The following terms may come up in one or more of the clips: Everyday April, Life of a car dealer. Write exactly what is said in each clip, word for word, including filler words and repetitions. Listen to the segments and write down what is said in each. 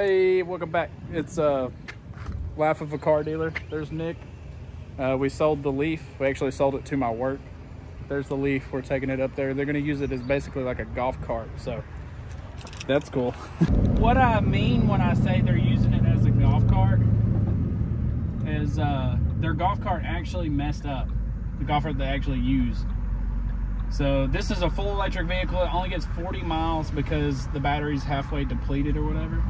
Hey, welcome back. It's uh Life of a Car Dealer. There's Nick. Uh, we sold the Leaf. We actually sold it to my work. There's the Leaf. We're taking it up there. They're gonna use it as basically like a golf cart, so that's cool. What I mean when I say they're using it as a golf cart is uh their golf cart actually messed up. The golf cart they actually used. So this is a full electric vehicle. It only gets forty miles because the battery's halfway depleted or whatever.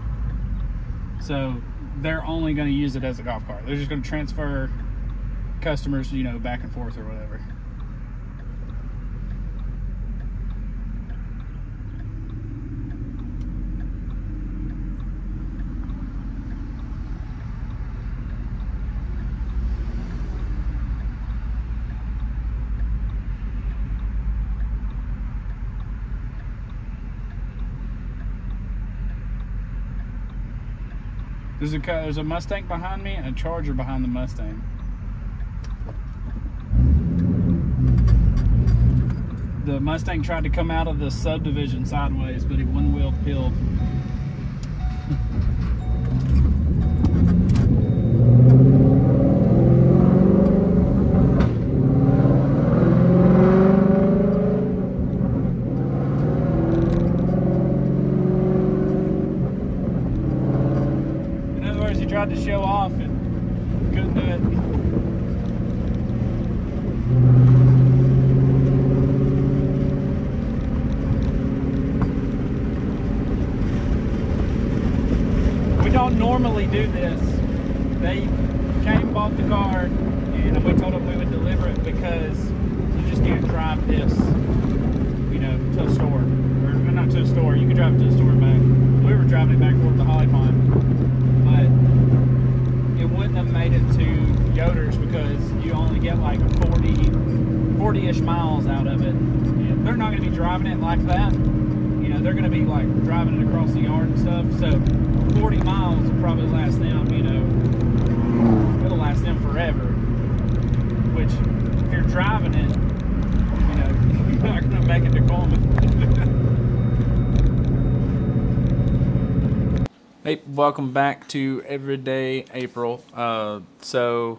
So they're only going to use it as a golf cart. They're just going to transfer customers, you know, back and forth or whatever. There's a, there's a Mustang behind me and a Charger behind the Mustang. The Mustang tried to come out of the subdivision sideways, but he one-wheel peeled. Tried to show off and couldn't do it. We don't normally do this. They came, bought the car, and we told them we would deliver it because you just can't drive this, you know, to a store. Or not to a store, you can drive it to a store and back. We were driving it back and forth to Holly Pond, but it wouldn't have made it to Yoder's because you only get like forty, forty-ish miles out of it. And they're not going to be driving it like that. You know, they're going to be like driving it across the yard and stuff. So forty miles will probably last them, you know, it'll last them forever. Which, if you're driving it, you know, you're not going to make it to Coleman. Hey, welcome back to Everyday April. Uh, so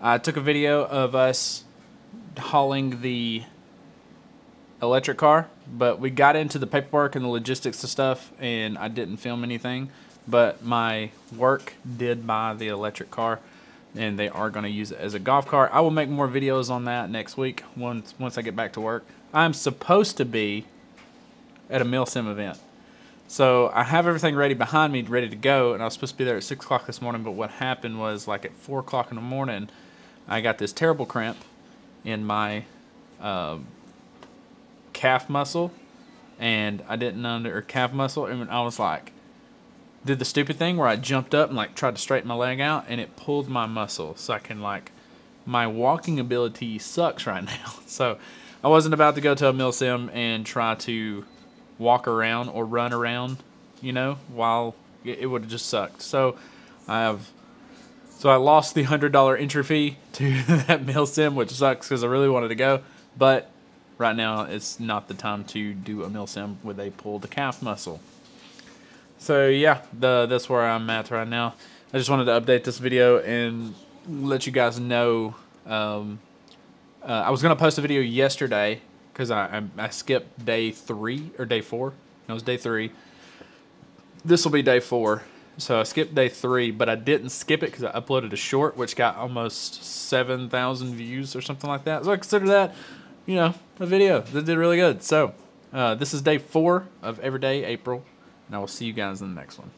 I took a video of us hauling the electric car, but we got into the paperwork and the logistics and stuff, and I didn't film anything, but my work did buy the electric car, and they are going to use it as a golf cart. I will make more videos on that next week once, once I get back to work. I'm supposed to be at a MilSim event. So I have everything ready behind me, ready to go, and I was supposed to be there at six o'clock this morning, but what happened was, like, at four o'clock in the morning, I got this terrible cramp in my um, calf muscle, and I didn't under, or calf muscle, and I was like, did the stupid thing where I jumped up and, like, tried to straighten my leg out, and it pulled my muscle, so I can, like, my walking ability sucks right now. So I wasn't about to go to a MilSim and try to walk around or run around, you know, while it would have just sucked. So I have, so I lost the one hundred dollar entry fee to that MilSim, which sucks because I really wanted to go. But right now it's not the time to do a MilSim where they pull the calf muscle. So yeah, the, that's where I'm at right now. I just wanted to update this video and let you guys know. Um, uh, I was going to post a video yesterday, because I, I skipped day three, or day four. No, it was day three. This will be day four. So I skipped day three, but I didn't skip it because I uploaded a short, which got almost seven thousand views or something like that. So I consider that, you know, a video that did really good. So uh, this is day four of Everyday April, and I will see you guys in the next one.